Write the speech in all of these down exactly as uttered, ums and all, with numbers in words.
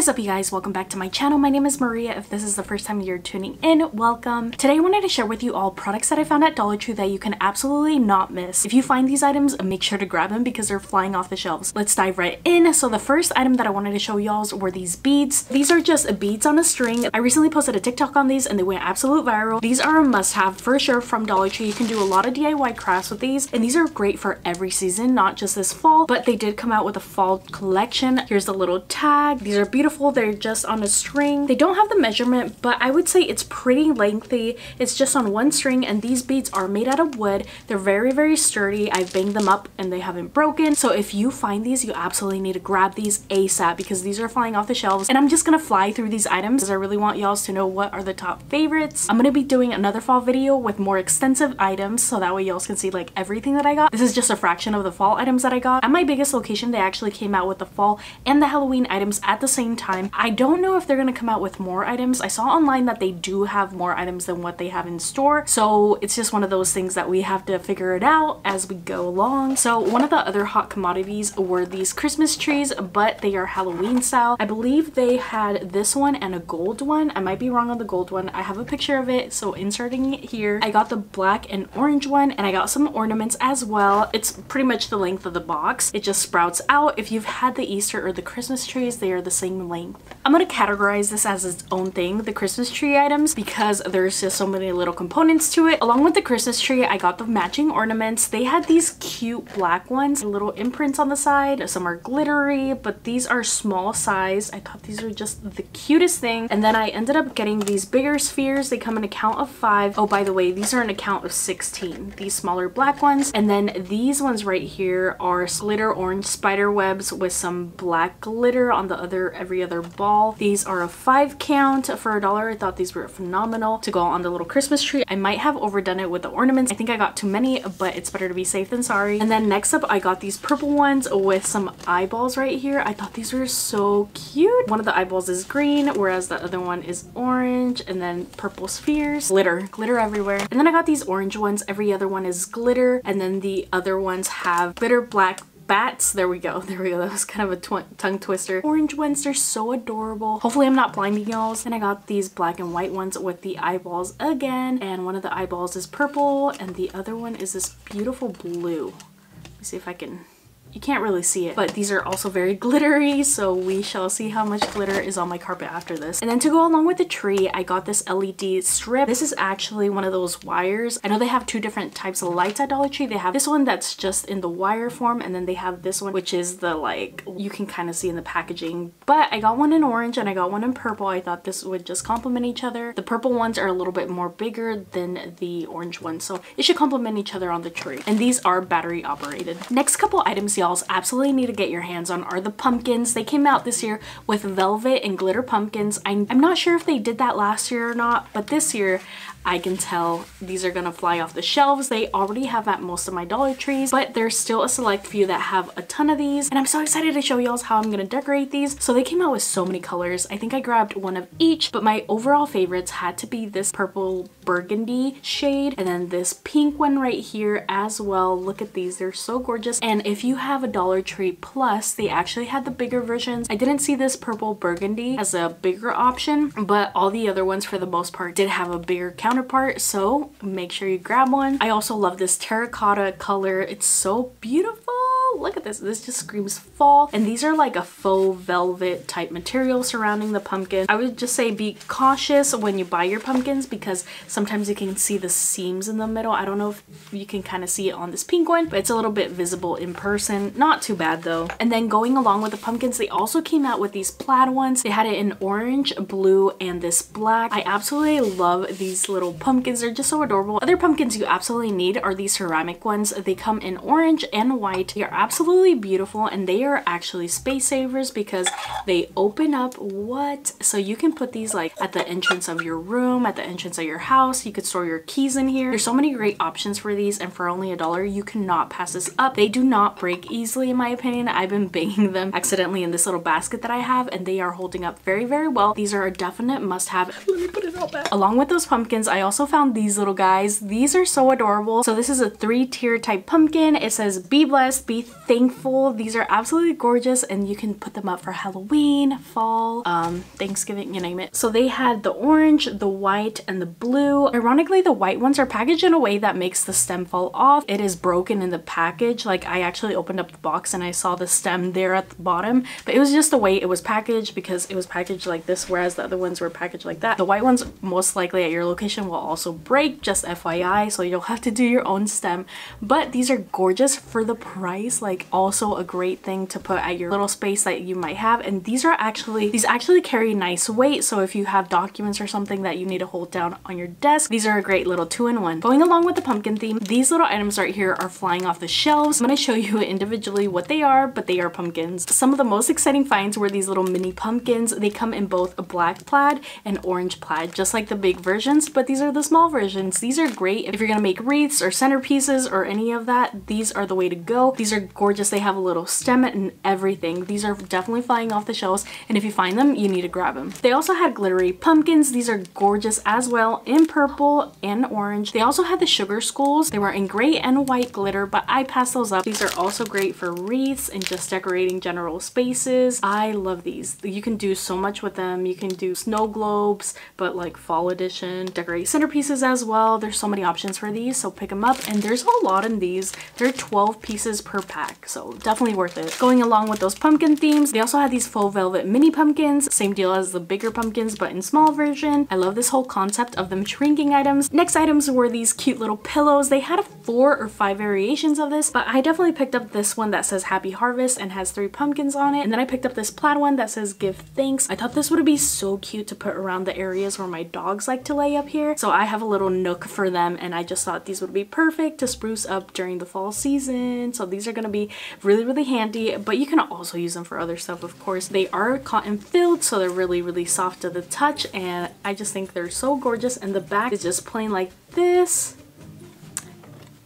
is up, you guys? Welcome back to my channel. My name is Maria. If this is the first time you're tuning in, welcome. Today I wanted to share with you all products that I found at Dollar Tree that you can absolutely not miss. If you find these items, make sure to grab them because they're flying off the shelves. Let's dive right in. So the first item that I wanted to show y'all were these beads. These are just beads on a string. I recently posted a TikTok on these and they went absolute viral. These are a must-have for sure from Dollar Tree. You can do a lot of D I Y crafts with these, and these are great for every season, not just this fall, but they did come out with a fall collection. Here's the little tag. These are beautiful. They're just on a string. They don't have the measurement, but I would say it's pretty lengthy. It's just on one string, and these beads are made out of wood. They're very, very sturdy. I've banged them up and they haven't broken. So if you find these, you absolutely need to grab these ASAP because these are flying off the shelves. And I'm just gonna fly through these items because I really want y'all to know what are the top favorites. I'm gonna be doing another fall video with more extensive items so that way y'all can see like everything that I got. This is just a fraction of the fall items that I got. At my biggest location, they actually came out with the fall and the Halloween items at the same time. I don't know if they're gonna come out with more items. I saw online that they do have more items than what they have in store, so it's just one of those things that we have to figure it out as we go along. So one of the other hot commodities were these Christmas trees, but they are Halloween style. I believe they had this one and a gold one. I might be wrong on the gold one. I have a picture of it, so inserting it here. I got the black and orange one, and I got some ornaments as well. It's pretty much the length of the box. It just sprouts out. If you've had the Easter or the Christmas trees, they are the same length. I'm gonna categorize this as its own thing, the Christmas tree items, because there's just so many little components to it. Along with the Christmas tree, I got the matching ornaments. They had these cute black ones, little imprints on the side. Some are glittery, but these are small size. I thought these were just the cutest thing. And then I ended up getting these bigger spheres. They come in a count of five. Oh, by the way, these are in a count of sixteen. These smaller black ones. And then these ones right here are glitter orange spider webs with some black glitter on the other every other ball. These are a five count for a dollar. I thought these were phenomenal to go on the little Christmas tree. I might have overdone it with the ornaments. I think I got too many, but it's better to be safe than sorry. And then next up, I got these purple ones with some eyeballs right here. I thought these were so cute. One of the eyeballs is green, whereas the other one is orange, and then purple spheres. Glitter, glitter everywhere. And then I got these orange ones. Every other one is glitter, and then the other ones have glitter black bats. There we go. There we go. That was kind of a tw tongue twister. Orange ones, they're so adorable. Hopefully I'm not blinding y'all. And I got these black and white ones with the eyeballs again. And one of the eyeballs is purple and the other one is this beautiful blue. Let me see if I can... You can't really see it, but these are also very glittery, so we shall see how much glitter is on my carpet after this. And then to go along with the tree, I got this L E D strip. This is actually one of those wires. I know they have two different types of lights at Dollar Tree. They have this one that's just in the wire form, and then they have this one, which is the, like, you can kind of see in the packaging. But I got one in orange and I got one in purple. I thought this would just complement each other. The purple ones are a little bit more bigger than the orange ones, so it should complement each other on the tree. And these are battery operated. Next couple items y'all absolutely need to get your hands on are the pumpkins. They came out this year with velvet and glitter pumpkins. I'm, I'm not sure if they did that last year or not, but this year I can tell these are gonna fly off the shelves. They already have at most of my Dollar Trees, but there's still a select few that have a ton of these, and I'm so excited to show y'all how I'm gonna decorate these. So they came out with so many colors. I think I grabbed one of each, but my overall favorites had to be this purple burgundy shade and then this pink one right here as well. Look at these, they're so gorgeous. And if you have a Dollar Tree Plus, they actually had the bigger versions. I didn't see this purple burgundy as a bigger option, but all the other ones for the most part did have a bigger count counterpart, so make sure you grab one. I also love this terracotta color. It's so beautiful. Look at this. This just screams fall. And these are like a faux velvet type material surrounding the pumpkin. I would just say be cautious when you buy your pumpkins because sometimes you can see the seams in the middle. I don't know if you can kind of see it on this pink one, but it's a little bit visible in person. Not too bad though. And then going along with the pumpkins, they also came out with these plaid ones. They had it in orange, blue, and this black. I absolutely love these little pumpkins. They're just so adorable. Other pumpkins you absolutely need are these ceramic ones. They come in orange and white. They are absolutely beautiful, and they are actually space savers because they open up what so you can put these like at the entrance of your room, at the entrance of your house. You could store your keys in here. There's so many great options for these, and for only a dollar you cannot pass this up. They do not break easily in my opinion. I've been banging them accidentally in this little basket that I have, and they are holding up very, very well. These are a definite must-have. Let me put it back. Along with those pumpkins, I also found these little guys. These are so adorable. So this is a three-tier type pumpkin. It says be blessed, be thankful. These are absolutely gorgeous and you can put them up for Halloween, fall, um, Thanksgiving, you name it. So they had the orange, the white, and the blue. Ironically, the white ones are packaged in a way that makes the stem fall off. It is broken in the package. Like, I actually opened up the box and I saw the stem there at the bottom, but it was just the way it was packaged, because it was packaged like this, whereas the other ones were packaged like that. The white ones most likely at your location will also break, just F Y I, so you'll have to do your own stem. But these are gorgeous for the price, like also a great thing to put at your little space that you might have. And these are actually, these actually carry nice weight, so if you have documents or something that you need to hold down on your desk, these are a great little two-in-one. Going along with the pumpkin theme, these little items right here are flying off the shelves. I'm going to show you individually what they are, but they are pumpkins. Some of the most exciting finds were these little mini pumpkins. They come in both a black plaid and orange plaid, just like the big versions, but these are the small versions. These are great if you're going to make wreaths or centerpieces or any of that. These are the way to go. These are gorgeous. They have a little stem and everything. These are definitely flying off the shelves, and if you find them, you need to grab them. They also had glittery pumpkins. These are gorgeous as well, in purple and orange. They also had the sugar skulls. They were in gray and white glitter, but I passed those up. These are also great for wreaths and just decorating general spaces. I love these. You can do so much with them. You can do snow globes, but like fall edition, decorate centerpieces as well. There's so many options for these, so pick them up. And there's a lot in these. There are twelve pieces per pack, so definitely worth it. Going along with those pumpkin themes, they also had these faux velvet mini pumpkins. Same deal as the bigger pumpkins, but in small version. I love this whole concept of them shrinking items. Next items were these cute little pillows. They had four or five variations of this, but I definitely picked up this one that says Happy Harvest and has three pumpkins on it. And then I picked up this plaid one that says Give Thanks. I thought this would be so cute to put around the areas where my dogs like to lay up here. So I have a little nook for them, and I just thought these would be perfect to spruce up during the fall season. So these are going to be really, really handy, but you can also use them for other stuff, of course. They are cotton filled, so they're really, really soft to the touch, and I just think they're so gorgeous. And the back is just plain like this.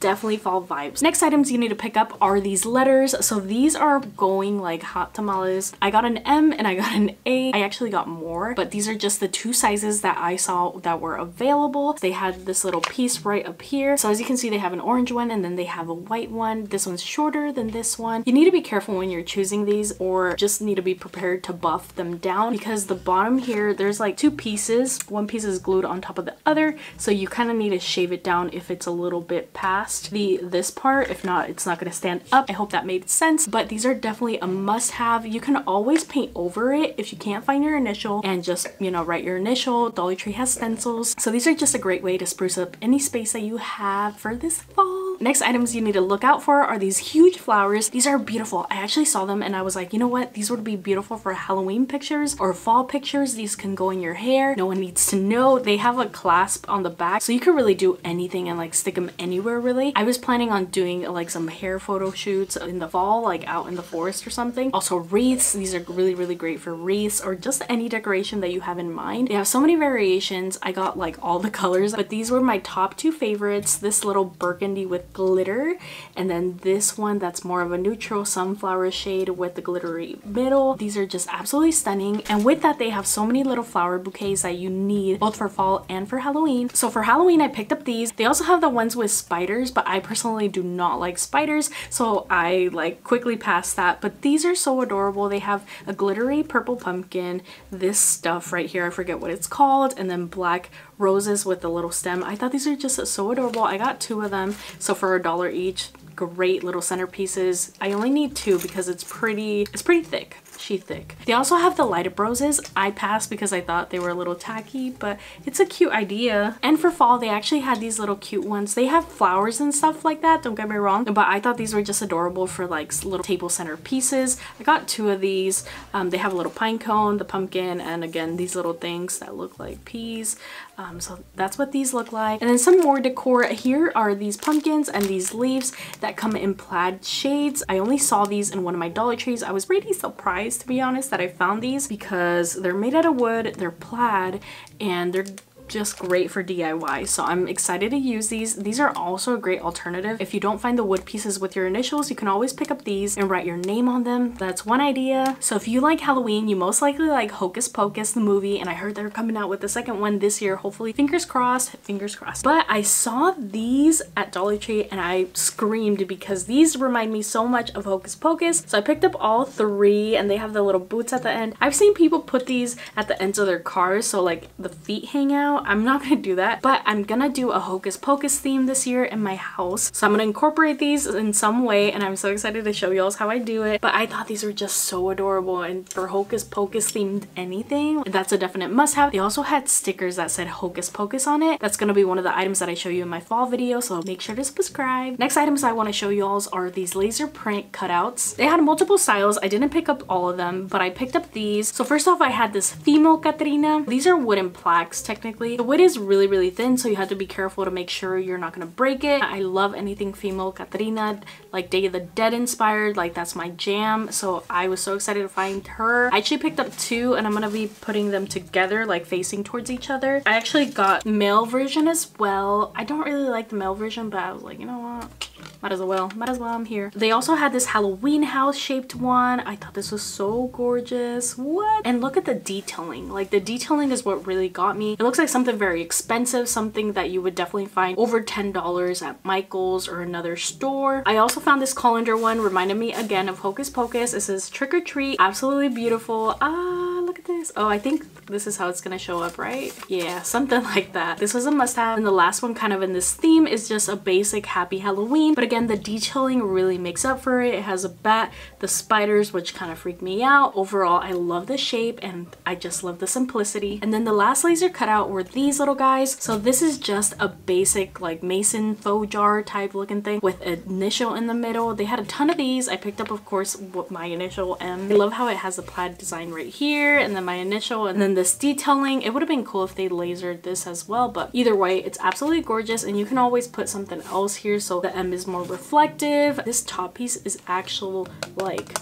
Definitely fall vibes. Next items you need to pick up are these letters. So these are going like hot tamales. I got an M and I got an A. I actually got more, but these are just the two sizes that I saw that were available. They had this little piece right up here. So as you can see, they have an orange one and then they have a white one. This one's shorter than this one. You need to be careful when you're choosing these, or just need to be prepared to buff them down, because the bottom here, there's like two pieces. One piece is glued on top of the other, so you kind of need to shave it down if it's a little bit past the this part. If not, it's not going to stand up. I hope that made sense, but these are definitely a must-have. You can always paint over it if you can't find your initial, and just, you know, write your initial. Dollar Tree has stencils, so these are just a great way to spruce up any space that you have for this fall. Next items you need to look out for are these huge flowers. These are beautiful. I actually saw them and I was like, you know what, these would be beautiful for Halloween pictures or fall pictures. These can go in your hair. No one needs to know. They have a clasp on the back, so you can really do anything and like stick them anywhere, really. I was planning on doing like some hair photo shoots in the fall, like out in the forest or something. Also wreaths. These are really, really great for wreaths or just any decoration that you have in mind. They have so many variations. I got like all the colors, but these were my top two favorites. This little burgundy with glitter, and then this one that's more of a neutral sunflower shade with the glittery middle. These are just absolutely stunning. And with that, they have so many little flower bouquets that you need both for fall and for Halloween. So for Halloween, I picked up these. They also have the ones with spiders, but I personally do not like spiders, so I like quickly passed that. But these are so adorable. They have a glittery purple pumpkin, this stuff right here, I forget what it's called, and then black roses with a little stem. I thought these are just so adorable. I got two of them, so for a dollar each. Great little centerpieces. I only need two because it's pretty it's pretty thick. She thick. They also have the light up roses. I passed because I thought they were a little tacky, but it's a cute idea. And for fall, they actually had these little cute ones. They have flowers and stuff like that, don't get me wrong, but I thought these were just adorable for like little table centerpieces. I got two of these. Um, they have a little pine cone, the pumpkin, and again, these little things that look like peas. Um, so that's what these look like. And then some more decor. Here are these pumpkins and these leaves that come in plaid shades. I only saw these in one of my Dollar Trees. I was pretty surprised, to be honest, that I found these, because they're made out of wood, they're plaid, and they're just great for D I Y. So I'm excited to use these. These are also a great alternative. If you don't find the wood pieces with your initials, you can always pick up these and write your name on them. That's one idea. So if you like Halloween, you most likely like Hocus Pocus, the movie, and I heard they're coming out with the second one this year, hopefully. Fingers crossed, fingers crossed. But I saw these at Dollar Tree and I screamed because these remind me so much of Hocus Pocus. So I picked up all three and they have the little boots at the end. I've seen people put these at the ends of their cars so like the feet hang out. I'm not gonna do that, but I'm gonna do a Hocus Pocus theme this year in my house. So I'm gonna incorporate these in some way and I'm so excited to show y'all how I do it. But I thought these were just so adorable, and for Hocus Pocus themed anything, that's a definite must have. They also had stickers that said Hocus Pocus on it. That's gonna be one of the items that I show you in my fall video, so make sure to subscribe. Next items I wanna show y'all are these laser print cutouts. They had multiple styles. I didn't pick up all of them, but I picked up these. So first off, I had this Female Katrina. These are wooden plaques technically. The wood is really, really thin, so you have to be careful to make sure you're not gonna break it. I love anything Female Katrina, like Day of the Dead inspired, like that's my jam. So I was so excited to find her. I actually picked up two and I'm gonna be putting them together, like facing towards each other. I actually got male version as well. I don't really like the male version, but I was like, you know what? Might as well, might as well, I'm here. They also had this Halloween house shaped one. I thought this was so gorgeous. What? And look at the detailing. Like the detailing is what really got me. It looks like something very expensive, something that you would definitely find over ten dollars at Michael's or another store. I also found this colander one, reminded me again of Hocus Pocus. It says trick or treat, absolutely beautiful. Ah, look at this. Oh, I think this is how it's gonna show up, right? Yeah, something like that. This was a must have. And the last one kind of in this theme is just a basic happy Halloween. But again, the detailing really makes up for it. It has a bat, the spiders, which kind of freaked me out. Overall, I love the shape and I just love the simplicity. And then the last laser cutout were these little guys. So this is just a basic like mason faux jar type looking thing with an initial in the middle. They had a ton of these. I picked up, of course, my initial M. I love how it has the plaid design right here and then my initial and then this detailing. It would have been cool if they lasered this as well, but either way, it's absolutely gorgeous and you can always put something else here so the M is more reflective. This top piece is actual, like,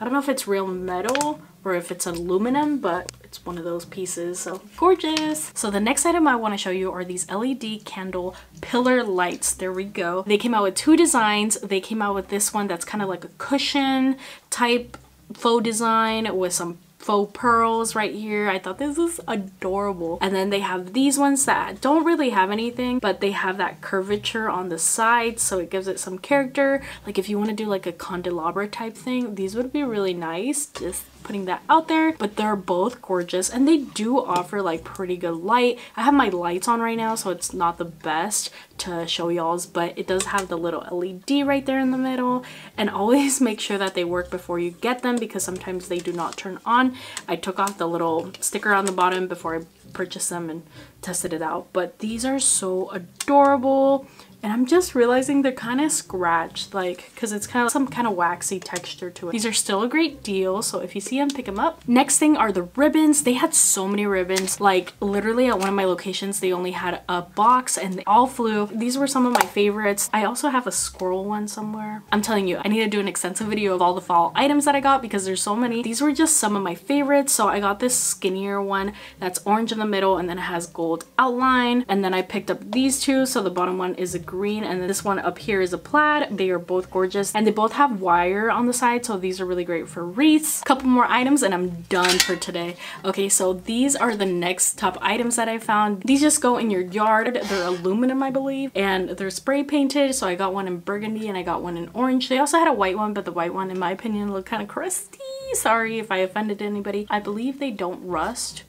I don't know if it's real metal or if it's aluminum, but it's one of those pieces, so gorgeous. So the next item I want to show you are these L E D candle pillar lights. There we go. They came out with two designs. They came out with this one that's kind of like a cushion type faux design with some faux pearls right here. I thought this was adorable. And then they have these ones that don't really have anything, but they have that curvature on the sides, so it gives it some character. Like if you want to do like a candelabra type thing, these would be really nice. Just putting that out there. But they're both gorgeous and they do offer like pretty good light. I have my lights on right now, so it's not the best to show y'all's, but it does have the little L E D right there in the middle. And always make sure that they work before you get them because sometimes they do not turn on. I took off the little sticker on the bottom before I purchased them and tested it out, but these are so adorable. And I'm just realizing they're kind of scratched, like, because it's kind of some kind of waxy texture to it. These are still a great deal, so if you see them, pick them up. Next thing are the ribbons. They had so many ribbons. Like, literally at one of my locations, they only had a box and they all flew. These were some of my favorites. I also have a squirrel one somewhere. I'm telling you, I need to do an extensive video of all the fall items that I got because there's so many. These were just some of my favorites. So I got this skinnier one that's orange in the middle and then it has gold outline. And then I picked up these two. So the bottom one is a green and this one up here is a plaid. They are both gorgeous and they both have wire on the side, so these are really great for wreaths. A couple more items and I'm done for today. Okay, so these are the next top items that I found. These just go in your yard. They're aluminum, I believe, and they're spray painted. So I got one in burgundy and I got one in orange. They also had a white one, but the white one in my opinion looked kind of crusty. Sorry if I offended anybody. I believe they don't rust.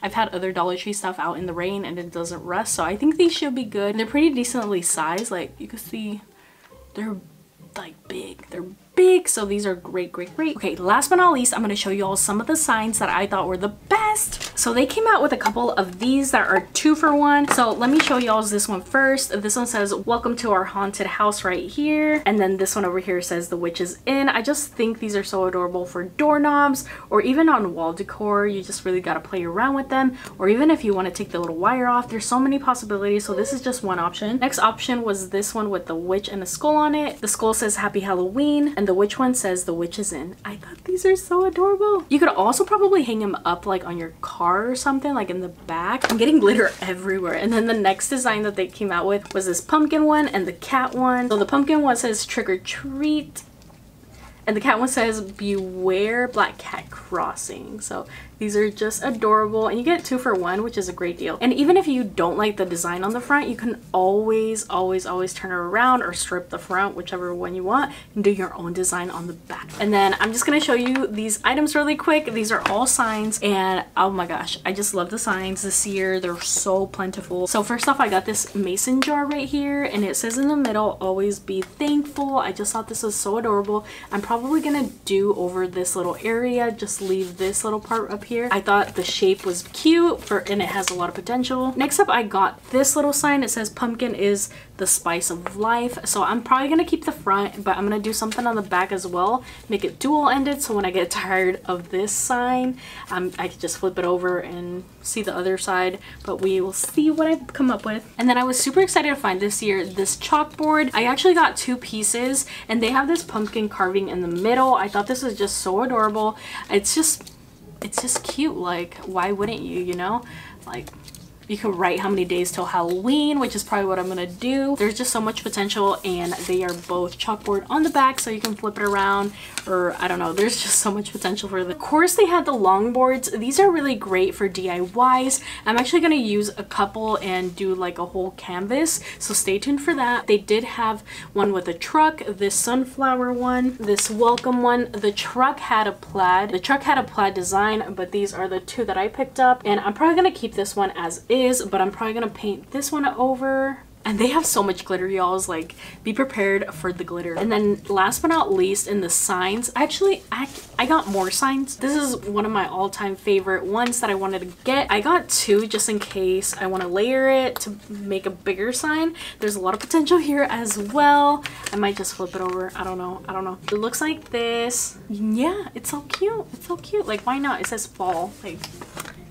I've had other Dollar Tree stuff out in the rain and it doesn't rust, so I think these should be good. And they're pretty decently sized, like you can see they're like big. They're big, so these are great, great, great. Okay, last but not least, I'm going to show you all some of the signs that I thought were the best. So they came out with a couple of these that are two for one. So let me show y'all this one first. This one says, welcome to our haunted house right here. And then this one over here says, the witch is in. I just think these are so adorable for doorknobs or even on wall decor. You just really got to play around with them. Or even if you want to take the little wire off, there's so many possibilities. So this is just one option. Next option was this one with the witch and a skull on it. The skull says, happy Halloween. And the which one says the witch is in. I thought these are so adorable. You could also probably hang them up like on your car or something, like in the back. I'm getting glitter everywhere. And then the next design that they came out with was this pumpkin one and the cat one. So the pumpkin one says trick or treat, and the cat one says beware black cat crossing. So these are just adorable, and you get two for one, which is a great deal. And even if you don't like the design on the front, you can always, always, always turn it around or strip the front, whichever one you want, and do your own design on the back. And then I'm just gonna show you these items really quick. These are all signs, and oh my gosh, I just love the signs this year. They're so plentiful. So first off, I got this mason jar right here, and it says in the middle, always be thankful. I just thought this was so adorable. I'm probably Probably gonna do over this little area, just leave this little part up here. I thought the shape was cute for, and it has a lot of potential. Next up, I got this little sign. It says pumpkin is the spice of life. So I'm probably gonna keep the front, but I'm gonna do something on the back as well, make it dual ended, so when I get tired of this sign, um, I could just flip it over and see the other side. But we will see what I've come up with. And then I was super excited to find this year this chalkboard. I actually got two pieces, and they have this pumpkin carving in the middle. I thought this was just so adorable. It's just it's just cute. Like, why wouldn't you, you know? Like, you can write how many days till Halloween, which is probably what I'm gonna do. There's just so much potential, and they are both chalkboard on the back, so you can flip it around, or I don't know, there's just so much potential for them. Of course, they had the longboards. These are really great for D I Ys. I'm actually gonna use a couple and do like a whole canvas, so stay tuned for that. They did have one with a truck, this sunflower one, this welcome one. The truck had a plaid. The truck had a plaid design, but these are the two that I picked up, and I'm probably gonna keep this one as is. Is, but I'm probably gonna paint this one over. And they have so much glitter, y'all. Like, be prepared for the glitter. And then last but not least, in the signs, actually I, I got more signs. This is one of my all-time favorite ones that I wanted to get. I got two just in case I want to layer it to make a bigger sign. There's a lot of potential here as well. I might just flip it over. I don't know. I don't know. It looks like this. Yeah, it's so cute. It's so cute. Like, why not? It says fall. Like,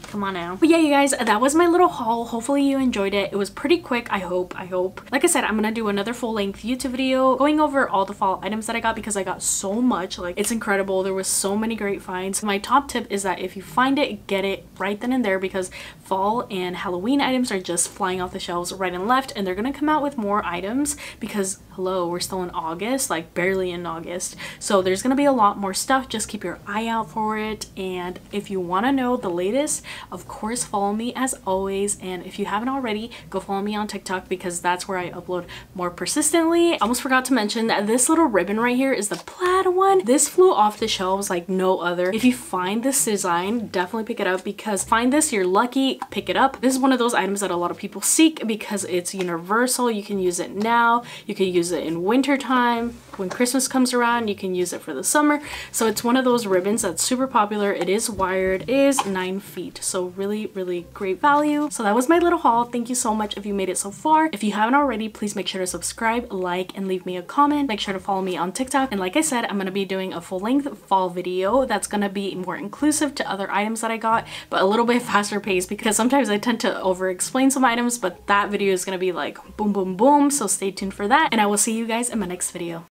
come on now. But yeah, you guys, that was my little haul. Hopefully you enjoyed it. It was pretty quick. I hope, I hope. Like I said, I'm gonna do another full-length YouTube video going over all the fall items that I got, because I got so much. Like, it's incredible. There was so many great finds. My top tip is that if you find it, get it right then and there, because fall and Halloween items are just flying off the shelves right and left, and they're gonna come out with more items because, hello, we're still in August, like barely in August. So there's gonna be a lot more stuff. Just keep your eye out for it. And if you wanna know the latest, of course, follow me as always. And if you haven't already, go follow me on TikTok, because that's where I upload more persistently. I almost forgot to mention that this little ribbon right here is the plaid one. This flew off the shelves like no other. If you find this design, definitely pick it up, because find this, you're lucky, pick it up. This is one of those items that a lot of people seek because it's universal. You can use it now, you can use it in winter time. When Christmas comes around, you can use it for the summer. So it's one of those ribbons that's super popular. It is wired, it is nine feet. So really, really great value. So that was my little haul. Thank you so much if you made it so far. If you haven't already, please make sure to subscribe, like, and leave me a comment. Make sure to follow me on TikTok. And like I said, I'm gonna be doing a full-length fall video that's gonna be more inclusive to other items that I got, but a little bit faster paced, because sometimes I tend to over-explain some items, but that video is gonna be like boom, boom, boom. So stay tuned for that. And I will see you guys in my next video.